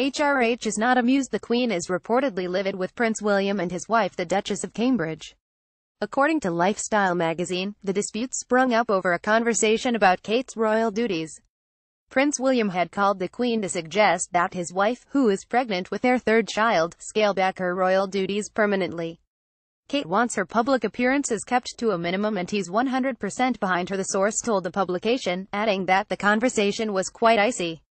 HRH is not amused. The Queen is reportedly livid with Prince William and his wife, the Duchess of Cambridge. According to Lifestyle magazine, the dispute sprung up over a conversation about Kate's royal duties. Prince William had called the Queen to suggest that his wife, who is pregnant with their third child, scale back her royal duties permanently. Kate wants her public appearances kept to a minimum and he's 100% behind her, the source told the publication, adding that the conversation was quite icy.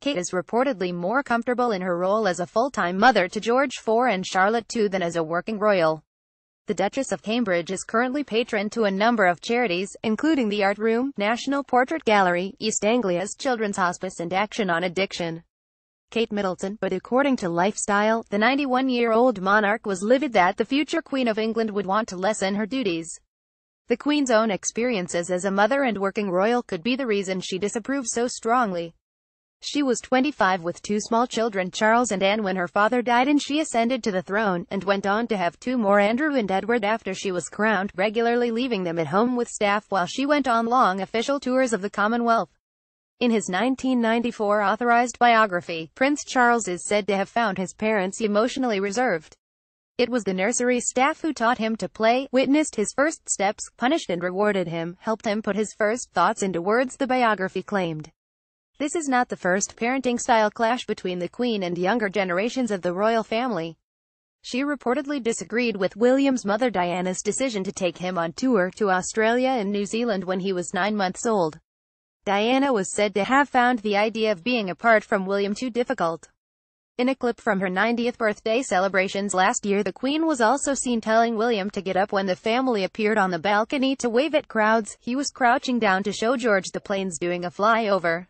Kate is reportedly more comfortable in her role as a full-time mother to George IV and Charlotte II than as a working royal. The Duchess of Cambridge is currently patron to a number of charities, including the Art Room, National Portrait Gallery, East Anglia's Children's Hospice and Action on Addiction. Kate Middleton, but according to Lifestyle, the 91-year-old monarch was livid that the future Queen of England would want to lessen her duties. The Queen's own experiences as a mother and working royal could be the reason she disapproved so strongly. She was 25 with two small children, Charles and Anne, when her father died, and she ascended to the throne, and went on to have two more, Andrew and Edward, after she was crowned, regularly leaving them at home with staff while she went on long official tours of the Commonwealth. In his 1994 authorized biography, Prince Charles is said to have found his parents emotionally reserved. It was the nursery staff who taught him to play, witnessed his first steps, punished and rewarded him, helped him put his first thoughts into words, the biography claimed. This is not the first parenting-style clash between the Queen and younger generations of the royal family. She reportedly disagreed with William's mother Diana's decision to take him on tour to Australia and New Zealand when he was 9 months old. Diana was said to have found the idea of being apart from William too difficult. In a clip from her 90th birthday celebrations last year, the Queen was also seen telling William to get up when the family appeared on the balcony to wave at crowds. He was crouching down to show George the planes doing a flyover.